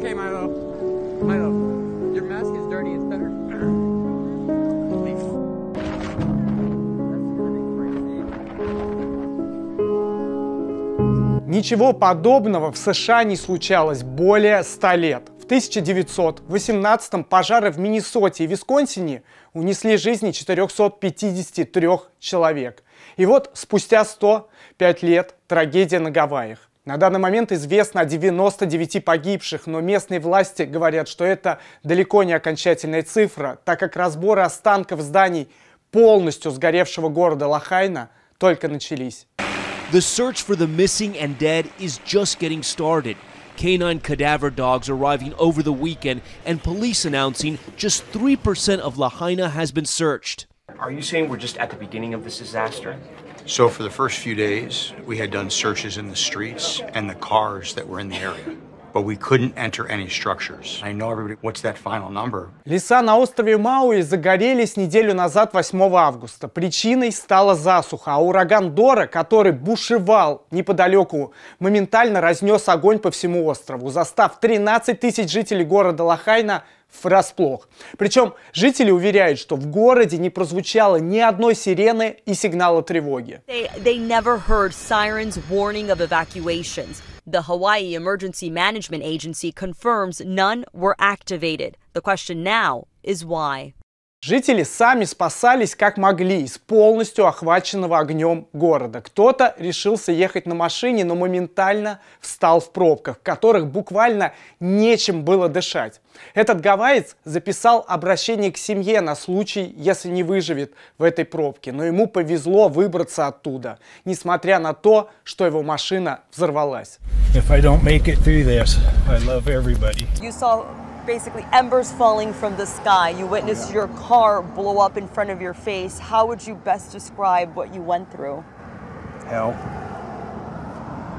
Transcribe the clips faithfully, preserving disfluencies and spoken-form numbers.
Okay, Milo. Milo, your mask is dirty. It's better. Holy f***. That's gonna be crazy. Ничего подобного в США не случалось более ста лет. В тысяча девятьсот восемнадцатом пожары в Миннесоте и Висконсине унесли жизни четырёхсот пятидесяти трёх человек. И вот спустя сто пять лет трагедия на Гавайях. На данный момент известно о девяноста девяти погибших, но местные власти говорят, что это далеко не окончательная цифра, так как разборы останков зданий полностью сгоревшего города Лахайна только начались. The search for the missing and dead is just getting started. Canine cadaver dogs arriving over the weekend and police announcing just three percent of Lahaina has been searched. Are you saying we're just at the beginning of this disaster? So for the first few days, we had done searches in the streets and the cars that were in the area. But we couldn't enter any structures. I know everybody, what's that final number? Леса на острове Мауи загорелись неделю назад, восьмого августа. Причиной стала засуха, а ураган Дора, который бушевал неподалеку, моментально разнес огонь по всему острову, застав тринадцать тысяч жителей города Лахайна врасплох. Причем жители уверяют, что в городе не прозвучало ни одной сирены и сигнала тревоги. They, they never heard sirens warning of evacuations. The Hawaii Emergency Management Agency confirms none were activated. The question now is why. Жители сами спасались как могли из полностью охваченного огнем города. Кто-то решился ехать на машине, но моментально встал в пробках, в которых буквально нечем было дышать. Этот гавайец записал обращение к семье на случай, если не выживет в этой пробке. Но ему повезло выбраться оттуда, несмотря на то, что его машина взорвалась. Basically embers falling from the sky. You witnessed your car blow up in front of your face. How would you best describe what you went through? Hell.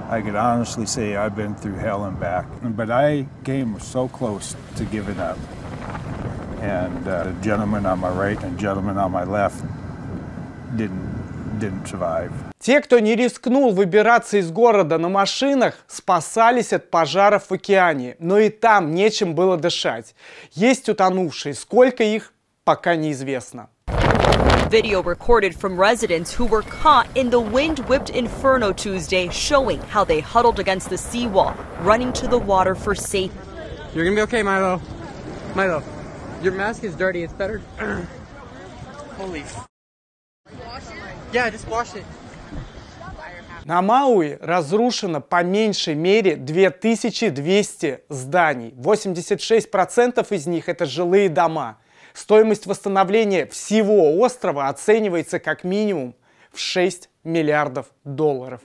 I could honestly say I've been through hell and back. But I came so close to giving up. And uh, the gentleman on my right and gentleman on my left didn't didn't survive. Те, кто не рискнул выбираться из города на машинах, спасались от пожаров в океане, но и там нечем было дышать. Есть утонувшие, сколько их, пока неизвестно. Video recorded from residents who were caught in the wind-whipped inferno Tuesday, showing how they huddled against the seawall, running to the water for safety. You're gonna be okay, Milo. Milo, your mask is dirty. It's better. Holy f***. Yeah, just wash it. На Мауи разрушено по меньшей мере две тысячи двести зданий. восемьдесят шесть процентов из них это жилые дома. Стоимость восстановления всего острова оценивается как минимум в шесть миллиардов долларов.